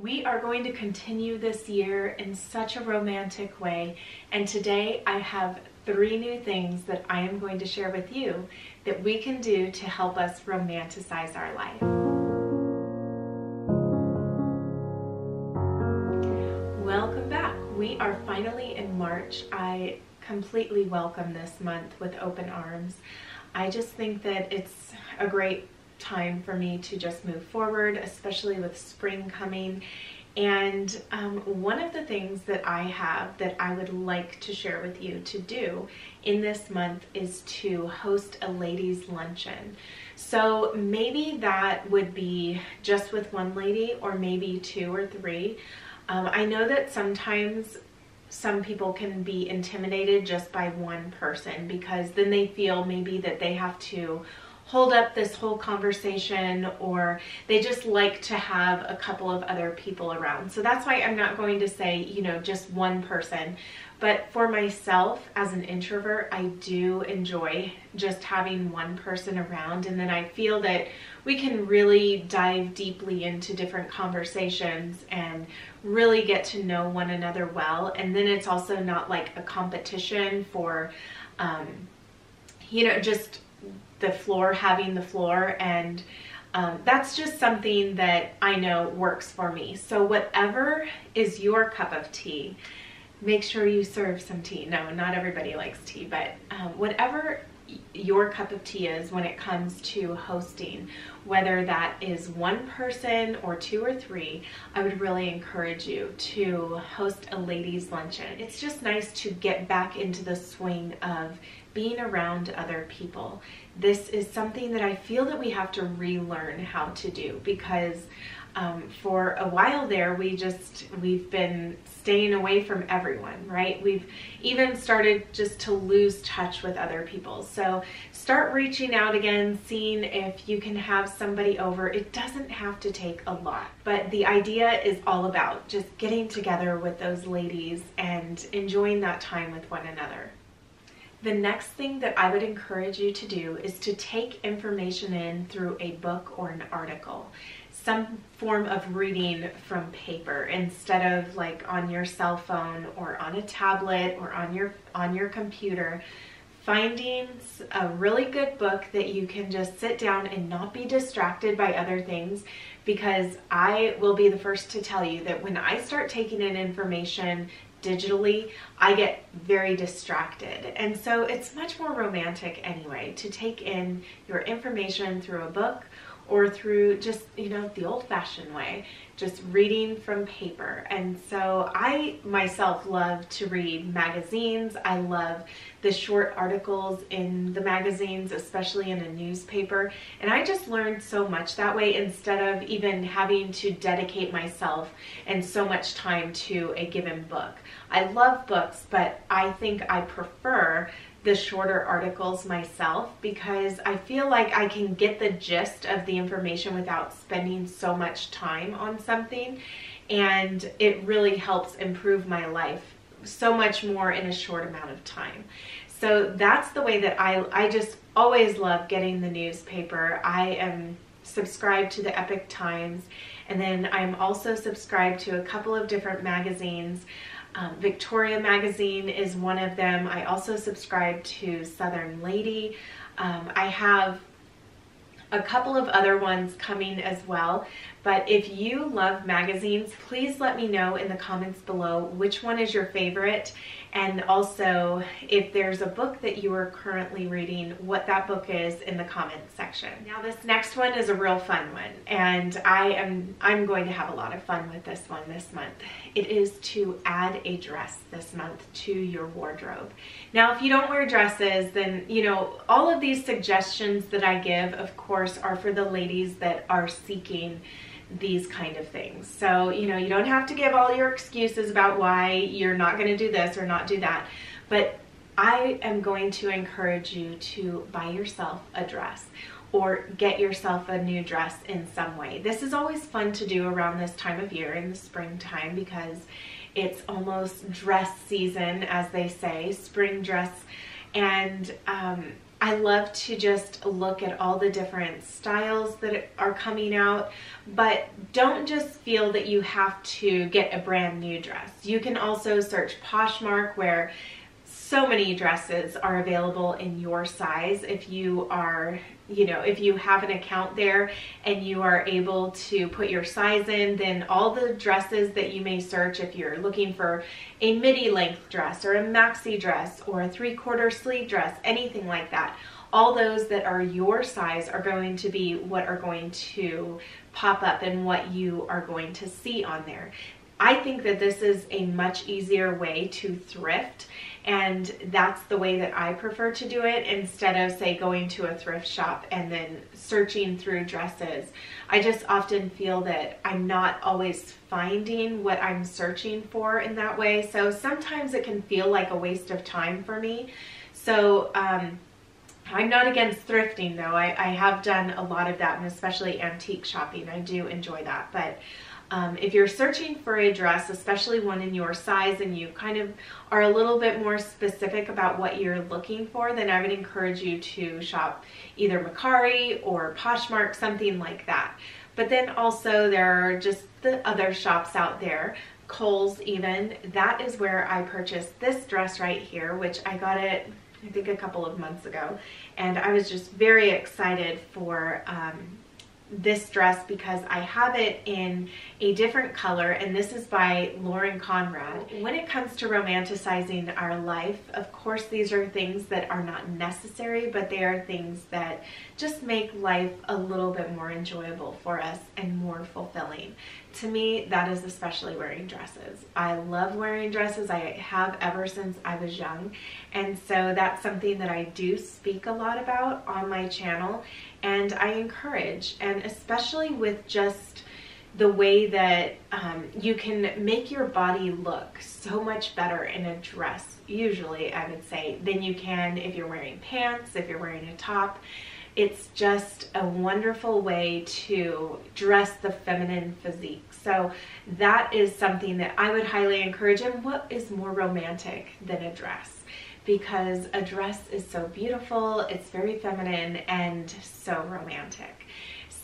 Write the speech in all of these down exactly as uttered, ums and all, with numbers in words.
We are going to continue this year in such a romantic way, and today I have three new things that I am going to share with you that we can do to help us romanticize our life. Welcome back. We are finally in March. I completely welcome this month with open arms. I just think that it's a great time for me to just move forward, especially with spring coming. And um, one of the things that I have that I would like to share with you to do in this month is to host a ladies' luncheon. So maybe that would be just with one lady or maybe two or three. Um, I know that sometimes some people can be intimidated just by one person because then they feel maybe that they have to hold up this whole conversation, or they just like to have a couple of other people around. So that's why I'm not going to say, you know, just one person. But for myself as an introvert, I do enjoy just having one person around, and then I feel that we can really dive deeply into different conversations and really get to know one another well. And then it's also not like a competition for, um, you know, just the floor, having the floor, and um, that's just something that I know works for me. So whatever is your cup of tea, make sure you serve some tea. No, not everybody likes tea, but um, whatever your cup of tea is when it comes to hosting, whether that is one person or two or three, I would really encourage you to host a ladies' luncheon. It's just nice to get back into the swing of being around other people. This is something that I feel that we have to relearn how to do, because um, for a while there we just we've been staying away from everyone, right? We've even started just to lose touch with other people. So start reaching out again, seeing if you can have somebody over. It doesn't have to take a lot, but the idea is all about just getting together with those ladies and enjoying that time with one another. The next thing that I would encourage you to do is to take information in through a book or an article, some form of reading from paper instead of like on your cell phone or on a tablet or on your on your computer. Finding a really good book that you can just sit down and not be distracted by other things, because I will be the first to tell you that when I start taking in information digitally, I get very distracted. And so it's much more romantic anyway to take in your information through a book or through just, you know, the old-fashioned way, just reading from paper. And so I myself love to read magazines. I love the short articles in the magazines, especially in a newspaper. And I just learned so much that way instead of even having to dedicate myself and so much time to a given book. I love books, but I think I prefer the shorter articles myself, because I feel like I can get the gist of the information without spending so much time on something, and it really helps improve my life so much more in a short amount of time. So that's the way that I, I just always love getting the newspaper. I am subscribed to The Epoch Times, and then I'm also subscribed to a couple of different magazines. Um, Victoria Magazine is one of them. I also subscribe to Southern Lady. Um, I have a couple of other ones coming as well, but if you love magazines, please let me know in the comments below which one is your favorite, and also if there's a book that you are currently reading, what that book is in the comments section. Now this next one is a real fun one, and I am I'm going to have a lot of fun with this one this month. It is to add a dress this month to your wardrobe. Now if you don't wear dresses, then you know all of these suggestions that I give, of course, are for the ladies that are seeking these kind of things. So, you know, you don't have to give all your excuses about why you're not going to do this or not do that, but I am going to encourage you to buy yourself a dress or get yourself a new dress in some way. This is always fun to do around this time of year in the springtime, because it's almost dress season, as they say, spring dress. And um, I love to just look at all the different styles that are coming out, but don't just feel that you have to get a brand new dress. You can also search Poshmark, where so many dresses are available in your size. If you are, you know, if you have an account there and you are able to put your size in, then all the dresses that you may search, if you're looking for a midi length dress or a maxi dress or a three quarter sleeve dress, anything like that, all those that are your size are going to be what are going to pop up and what you are going to see on there. I think that this is a much easier way to thrift, and that's the way that I prefer to do it, instead of, say, going to a thrift shop and then searching through dresses. I just often feel that I'm not always finding what I'm searching for in that way, so sometimes it can feel like a waste of time for me. So um, I'm not against thrifting, though. I, I have done a lot of that, and especially antique shopping. I do enjoy that, but Um, if you're searching for a dress, especially one in your size, and you kind of are a little bit more specific about what you're looking for, then I would encourage you to shop either Macari or Poshmark, something like that. But then also there are just the other shops out there, Kohl's even. That is where I purchased this dress right here, which I got it, I think, a couple of months ago. And I was just very excited for um, this dress because I have it in a different color, and this is by Lauren Conrad. When it comes to romanticizing our life, of course these are things that are not necessary, but they are things that just make life a little bit more enjoyable for us and more fulfilling. To me, that is especially wearing dresses. I love wearing dresses. I have ever since I was young, and so that's something that I do speak a lot about on my channel, and I encourage, and especially with just the way that um, you can make your body look so much better in a dress, usually, I would say, than you can if you're wearing pants, if you're wearing a top. It's just a wonderful way to dress the feminine physique. So that is something that I would highly encourage. And what is more romantic than a dress? Because a dress is so beautiful, it's very feminine, and so romantic.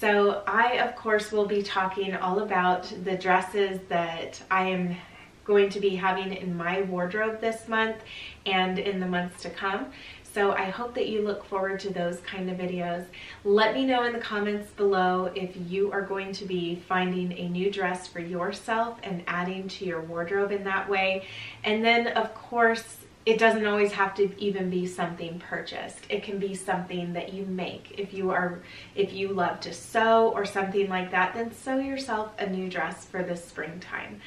So I, of course, will be talking all about the dresses that I am going to be having in my wardrobe this month and in the months to come. So I hope that you look forward to those kind of videos. Let me know in the comments below if you are going to be finding a new dress for yourself and adding to your wardrobe in that way. And then, of course, it doesn't always have to even be something purchased. It can be something that you make. If you are, if you love to sew or something like that, then sew yourself a new dress for this springtime.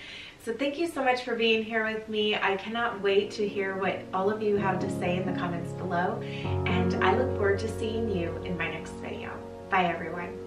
So thank you so much for being here with me. I cannot wait to hear what all of you have to say in the comments below, and I look forward to seeing you in my next video. Bye, everyone.